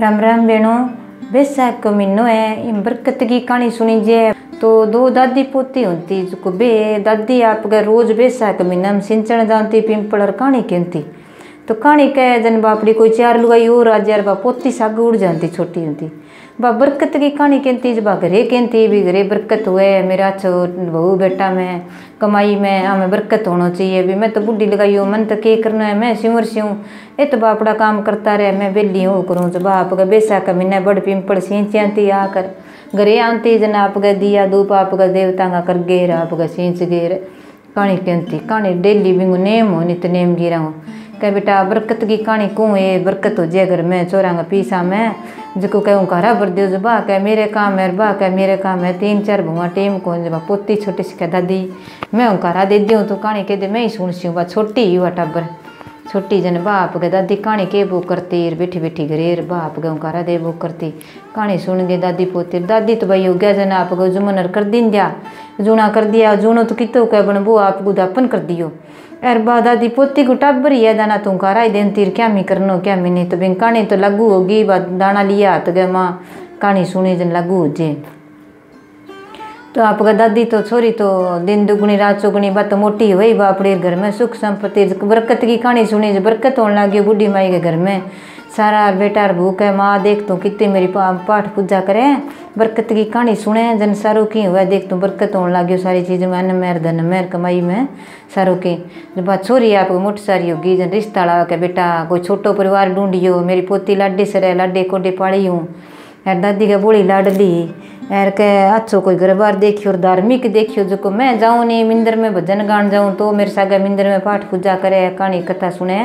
राम राम बहनों, बैसाख को महीनो है। इन बरकत की कहानी सुनी जाए तो दो दादी पोती होती। जो बे दादी आप गए रोज बैसाख के महीना में सिंचन जानती पिंपल और कहानी कहती। तो कहानी कह जन बापड़ी कोई चार लुगाई और आ जाए बा पोती साग उड़ जाती छोटी होती। बा बरकत की कहानी कहती जब घरे कहती भी घरे बरकत हुए मेरा छो बहू बेटा में कमाई में हमें बरकत होना चाहिए। भी मैं तो बूढ़ी लगाई हूँ, मन तो के करना है, मैं सिमर से हूँ, ये तो बापड़ा काम करता रहे, मैं बेली हूँ करूँ। जब आप गए बैसाख का महीना बड़ पिंपल सींच आती आकर घरे आती जन आप गए दिया धूप आप गए देवता का कर गेर आप गए सींच गेर कहानी कहती। कहानी डेली बिंगू नेम हो नित नेम गिरा हूँ। कह बेटा बरकत की कहानी कौन है, बरकत हो जाए घर में चोरा का पीसा में जिको कहूँ घरा भर दो। जो बा कह मेरे काम है, बा कह मेरे काम है, तीन चार भुआ टेम कौन। जब पोती छोटी सी कह दादी मैं हूँ घरा दे दूँ तो कहानी कह दे मैं ही सुन सी हूँ बा छोटी ही हुआ टाबर छोटी जन बाप गए दादी कहानी के बो करती बैठी बैठी घरेर बाप गए घरा दे बो करती। कहानी सुन गए दादी पोते दादी तो भाई हो गया जन आप गो जुमन कर दिन दिया जूना कर दिया जूनो तो कितो कह बन बो आप गो दापन कर दियो। अरे बा दादी पोती को टाबर ही है दाना तू घरा ही देन तीर क्या मी करनो क्या मी नहीं। तो बिन कहानी तो लागू होगी बा दाना लिया तो गए माँ कहानी सुनी जन लागू हो जे। तो आपका दादी तो छोरी तो दिन दुगुनी रात चौगुनी बात तो मोटी हुई बापड़े घर में सुख संपत्ति। बरकत की कहानी सुनी जो बरकत होने लगी बूढ़ी माई के घर में। सारा बेटा भूख है माँ देख तू कितनी मेरी पाठ पूजा करे। बरकत की कहानी सुने जन सारो की हुआ देख तू बरकत होने लगी सारी चीज़ में अन्न मेहर धन मेहर कमाई में सारो की। जब बात छोरी आपको मोट सारी होगी जन रिश्ता ला के बेटा कोई छोटो परिवार ढूंढियो। मेरी पोती लाडे सरे लाडे कोडे पाड़ी हूँ यार दादी का बोली लाडली यार के अच्छो कोई घर बार देखियो और धार्मिक देखियो। जो मैं जाऊँ नहीं मंदिर में भजन गान जाऊँ तो मेरे सागे मंदिर में पाठ पूजा करे कहानी कथा सुने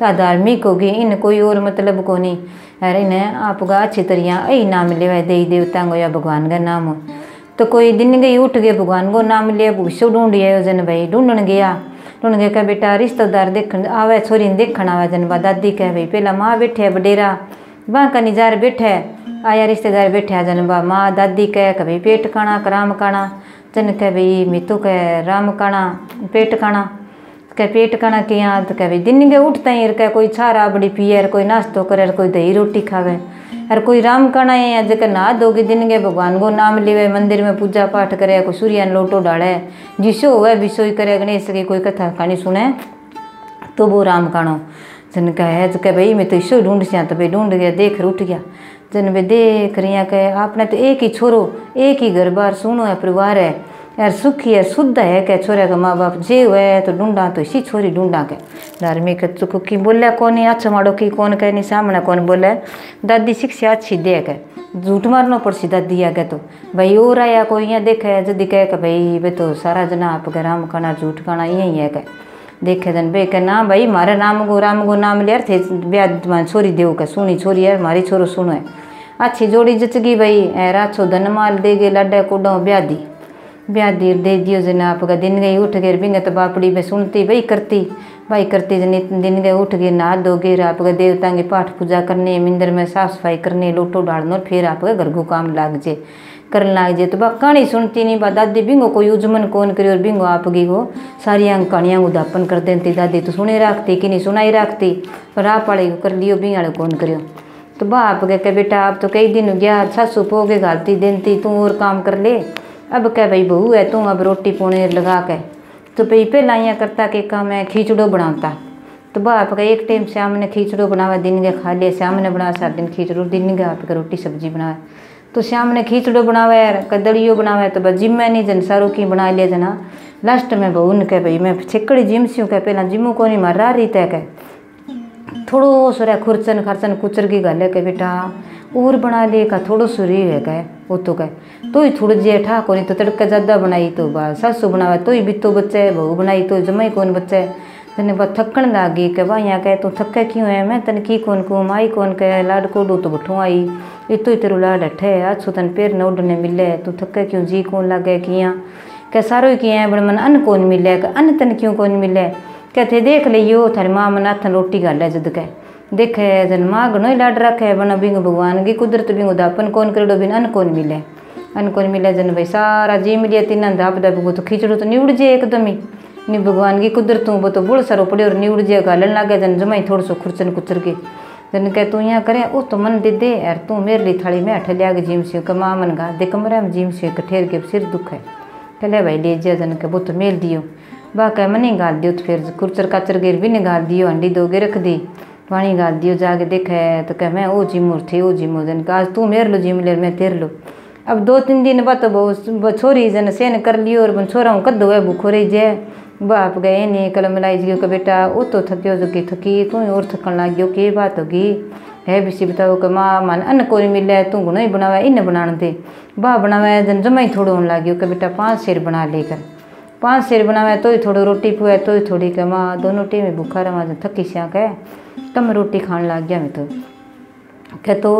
तो धार्मिक होगी। इन कोई और मतलब को नहीं यार इन्हें आपका अच्छी तरह यही नाम ले देवी देवता को या भगवान का नाम हो। तो कोई दिन गई उठ गए भगवान को नाम लिया भूसो ढूंढ आयो जन भाई ढूंढन गया। ढूंढ गया कह बेटा रिश्तेदार देख आवे छोरी देख आवे जन बा दादी कह भाई पहला माँ बैठे बडेरा वहाँ का निजार बैठे आया रिश्तेदार बैठा जन बा माँ दादी कह कभी पेट खाना राम खाना जन कह भाई मितू कह राम खाना पेट खाना कह पेट खाना के यहाँ तो कह भाई दिन के उठता ही कह कोई छारा बड़ी पिए कोई नाश्तो करे कोई दही रोटी खावे और कोई राम खाना है जगह नहा दोगे दिन के भगवान को नाम लेवे मंदिर में पूजा पाठ करे कोई सूर्य लोटो डाले जिसो हुआ विसो ही करे गणेश की कोई कथा कहानी सुने तो वो राम खानो जन कहे तो कह भाई मैं तो इसो ढूंढ सिया। तो भाई ढूंढ गया देख उठ गया जन भाई देख रही कह आपने तो एक ही छोरो एक ही घर बार सुनो है परिवार है यार सुखी है शुद्ध है कह छोरा का माँ बाप जे हुआ है तो ढूंढा तो इसी छोरी ढूंढा के धार्मिक चुको की बोले कौन है अच्छा माड़ो की कौन कह नहीं सामने कौन बोले दादी शिक्षा अच्छी दे के झूठ मारना पड़ सी दादी आ गया। तो भाई और आया कोई यहाँ देखे जदि कह के भाई वे तो सारा जना आप राम खाना झूठ खाना यही है कह देखे जन बे के ना भाई मारे राम को नाम लिया थे ब्याह छोरी देव का सुनी छोरी है मारी छोरो सुनो है अच्छी जोड़ी जचगी भाई ऐरा छो धन माल दे गए लाडा कोडो ब्याह दी दे दियो जन आपका दिन गई उठ गए बिंगे तो बापड़ी में सुनती भाई करती जन दिन गए उठ गए नहा दो गए आपका देवता के पाठ पूजा करने मंदिर में साफ सफाई करने लोटो डालना फिर आपका घर को काम लाग जे करने लाग जे। तो बा कहानी सुनती नहीं बा दादी बिंगो कोई उजमन कौन करी और बिंगो आप गई हो सारी कहानियाँ उदापन कर देती। दादी तो सुने रखती कि नहीं सुनाई रखती पर आप वाले कर लियो बिंगाड़े कौन करियो। तो बा आप कह बेटा आप तो कई दिन हो गया सासू पो के घालती देती तू और काम कर ले अब कह भाई बहू है तू अब रोटी पोने लगा के। तो भाई पहला यहाँ करता के काम है खिचड़ो बनाता। तो बा आपका एक टाइम शाम ने खिचड़ो बनावा दिन के खा लिया शाम ने बना सारा दिन खिचड़ो दिन के आपका रोटी सब्जी बनाए। तो शाम ने खिचड़ो बनावे कदलियो बनावे तो बस जिम्मे नहीं जन सारो की बना लिया जना लास्ट में बहू ने कह भाई मैं छिकड़ी जिम सी हूँ कह पहला जिमू को नहीं मार रहा रही तय कह थोड़ो सुरा खुरचन खरचन कुचर की गल है कह बेटा और बना ले का थोड़ो सुरी है कह वो तो कह तो ही थोड़ी जे ठा को नहीं तो तड़का ज़्यादा बनाई तो बा सासू बनावा तो ही बितो बच्चे बहू बनाई तो जमाई कौन बच्चे तने बस थकन लागी कह भाई यहाँ कह तू थके क्यों है मैं तन की कौन को माई कौन कह लाड को डो तो बठू आई इतो ही तेरू लाड अठे अच्छो तन पैर न उडने मिले तू थके क्यों जी कौन लागे किया कह सारो ही किया बड़ मन अन्न कौन मिले कह अन्न तन क्यों कौन मिले कहते देख लियो थारी माँ मन हाथन रोटी गाल है जद कह देखे जन माँ घणो लाड रखे बना बिंग भगवान की कुदरत बिंग उदापन कौन करो बिन अन्न कौन मिले जन भाई सारा जी मिले तीन धाप धाप तो खिचड़ो तो निवड़ जे एकदम ही नी भगवान की कुदरतों वो तो बुढ़ सारो पड़े और निवड़ जे गालन लागे जन जमाई थोड़ो सो खुरचन कुचर के दिन कह तू यहाँ करे वो तो मन दे और तू मेरे लिए थाली में ठलिया के जिम से माँ मन गा दे कमरे में जिम से ठेर के सिर दुख है कहले भाई ले जा जन के वो तो मेल दियो बा कह मने गाल दियो तो फिर कुरचर काचर गेर भी नहीं गाल दियो हंडी दो गे रख दी पानी गाल दियो जाके देखे तो कह मैं ओ जिमूर थे ओ जिमूर जन आज तू मेर लो जिम ले मैं तेर लो। अब 2-3 दिन बाद तो छोरी जन सेन कर लियो और छोरा कदो है भूखो रही जाए बाप गए ने कलम लाई जियो का बेटा वो तो थकियो जो कि थकी तू और थकन लग गयो के बात होगी है बिसी बताओ कि माँ मन अन्न कोरी मिले तू गुण ही बनावा इन बनाने दे बा बनावा जन जमा ही थोड़ो होने लग गयो कि बेटा 5 शेर बना लेकर 5 शेर बनावा तो ही थोड़ो रोटी पुआ तो ही थोड़ी कमा दोनों टी में भूखा रहा जन थकी श्याक है तब मैं रोटी खाने लग गया मैं तो कह तो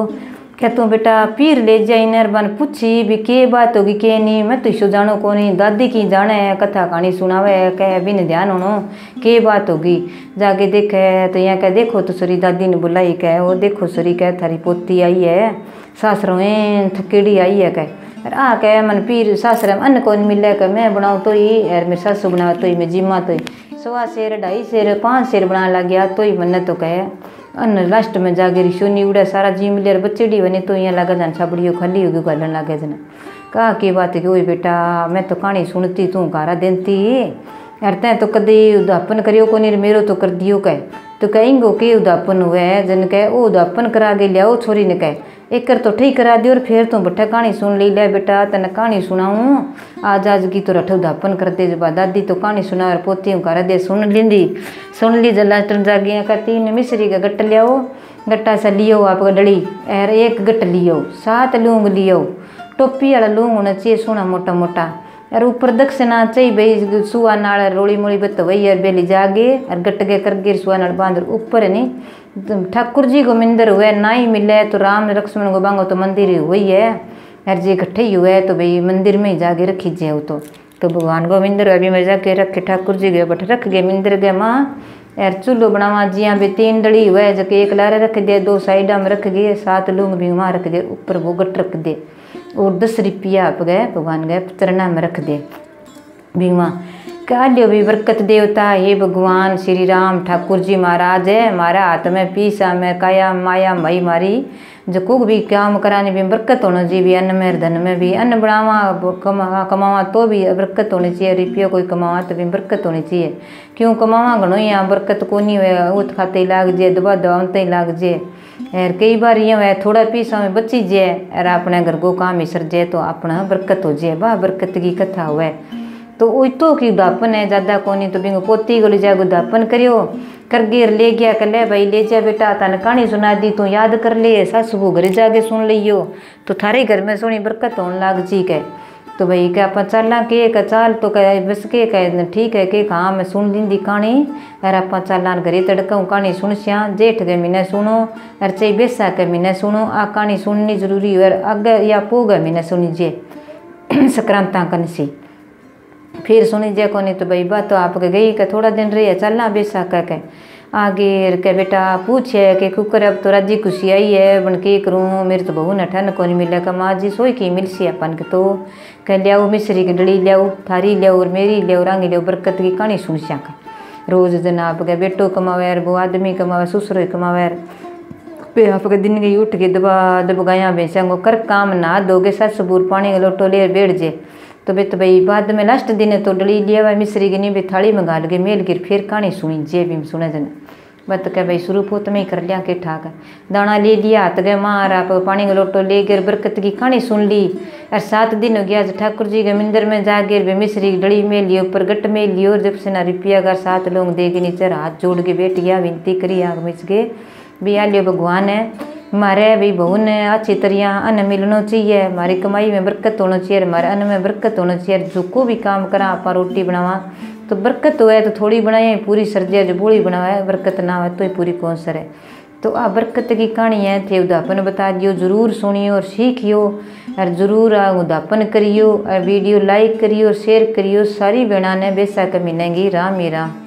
कहतों बेटा पीर ले जाए नर बन पूछी भी के बात होगी के नहीं मैं तो इसो जानो को नहीं दादी की जाने है कथा कहानी सुनावे कह भी न ध्यान होनो के बात होगी जाके देखे तो यहाँ कह देखो तो सरी दादी ने बुलाई कह वो देखो सरी कह थारी पोती आई है सासरों थकेड़ी आई है कह आ कह मन पीर सासरा अन्न को मिले कह मैं बनाऊँ तो ही यार मेरे सासू बनावा तो ही मैं जिम्मा तो ही 1.25 शेर 2.5 शेर 5 शेर बना लग गया तो ही मन्नत तो कह अन्न लास्ट में जागे रिशोनी उड़ा सारा जिम ले बच्चेड़ी बने तो यहाँ लगा जान छाबड़ियो खाली होगी गालन लगे जाना कहा की बात है कि ओए बेटा मैं तो कहानी सुनती तू गारा देती यार तैं तो कदे उदापन करियो को नहीं मेरो तो कर दियो कह तो कहेंगो के उदापन हुआ है जन कह ओ उदापन करा के लियाओ छोरी ने कह एक कर तो ठीक करा दियो और फिर तू बट्ठा कहानी सुन ले लिया बेटा तेने कहानी सुनाऊँ आज की तो रठ उदापन कर दे जब दादी तो कहानी सुना और पोती करा दे सुन लींदी सुन ली जला जागियाँ कहती ने मिश्री का गट्ट लियाओ गट्टा सा लियो आपका डड़ी एर एक गट्ट लियो 7 लूंग लियो टोपी वाला लूंग होना चाहिए सोना मोटा मोटा यार ऊपर दक्षिणा चाहिए भाई सुआ नाल रोली मोली बत वही यार बेली जागे और गटके कर गिर सुआ नाल बांध ऊपर नहीं ठाकुर जी को मंदिर हुआ ना ही मिले तो राम लक्ष्मण को बांगो तो मंदिर ही हुई है यार जी इकट्ठे ही हुआ है तो भाई मंदिर में ही जाके रखी जे हो तो भगवान को मंदिर अभी मैं जाके रखे ठाकुर जी गए बट रख गए मंदिर गए माँ यार चूल्हो बनावा जिया भी 3 डड़ी हुआ है जबकि एक लारे रख दे 2 साइडा में रख गए 7 लूंग भी वहाँ रख दे ऊपर वो गट रख दे और 10 रुपया आप गए भगवान गए चरणा में रख दे भीमा कह लियो भी बरकत देवता हे भगवान श्री राम ठाकुर जी महाराज है मारा हाथ में पीसा में काया माया मई मारी जो कुछ भी काम कराने भी बरकत होना चाहिए भी अन्न में धन में भी अन्न बढ़ावा कमावा तो भी बरकत होनी चाहिए रुपया कोई कमावा तो भी बरकत होनी चाहिए क्यों कमावा घणो यहाँ बरकत को नहीं हुआ उत खाते लाग जाए दवा दवा ही लाग जाए यार कई बार ये है थोड़ा पीसा में बची जाए यार अपने घर को काम ही सर जाए तो अपना बरकत हो जाए वाह बरकत की कथा हुआ तो वो तो कि उदापन है ज़्यादा कोनी तो बिंगो पोती को ले जाए उदापन करियो कर गिर ले गया कर ले भाई ले जा बेटा ताने कहानी सुना दी तू याद कर ले सासू को घर जाके सुन लियो तो थारे घर में सोनी बरकत होने लाग जी कह तो भाई क्या अपन चलना के कचाल तो कह बस के कह ठीक है के हाँ मैं सुन लींदी कहानी अरे अपन चलना घरे तड़काऊँ कहानी सुन स्या जेठ के महीने सुनो अरे चाहे बेसा के महीने सुनो आ कहानी सुननी जरूरी है अगर या पो गए महीने सुनी जे सक्रांता कन सी फिर सुनी जे को नहीं तो भाई बात तो आप गई का थोड़ा दिन रही है चलना बेसा का कह आगे के बेटा पूछे कि कुकर अब तो राजी खुशी आई है बन के करूँ मेरे तो बहू न ठन को नहीं मिला कमा जी सोई की मिल सी अपन के तो कह लियाओ मिश्री की डड़ी लियाओ थारी लियाओ और मेरी लियाओ रांगी लियाओ बरकत की कहानी सुन सका रोज दिन आप गए बेटो कमावे वो आदमी कमावे ससुर कमावे पे आप के दिन गई उठ के दबा दब गाया बेचेंगो कर काम ना दोगे सास बूर पानी का लोटो ले बैठ जे तो बे तो भाई बाद में लास्ट दिन तो डली लिया भाई मिश्री गिनी भी थाली मंगा लगे मेल गिर फिर कहानी सुनी जे भी सुने जना बत कह भाई शुरू पोत में ही कर लिया के ठाक दाना ले लिया हाथ गए मार आप पानी का लोटो ले गिर बरकत की कहानी सुन ली और 7 दिन हो गया जो ठाकुर जी के मंदिर में जा गिर भी मिश्री की डली में लियो ऊपर गट में लियो और जब से ना रुपया कर 7 लोग दे के नीचे हाथ जोड़ के बैठ गया विनती करी आग मिच के भी आ लियो भगवान है मारे भाई बहू ने अच्छी तरह अन्न मिलना चाहिए हमारी कमाई में बरकत होना चाहिए हमारे अन्न में बरकत होना चाहिए जो को भी काम करा आप रोटी बनावा तो बरकत हो है तो थोड़ी बनाए पूरी सर्जिया जो बूढ़ी बनावा बरकत ना हो तो ही पूरी कौन सर है तो आप बरकत की कहानी है थे उदापन बता दियो जरूर सुनियो और सीखियो और जरूर आ उदापन करियो और वीडियो लाइक करियो शेयर करियो सारी बहना ने बेसा कमीनेंगी राम ही राम।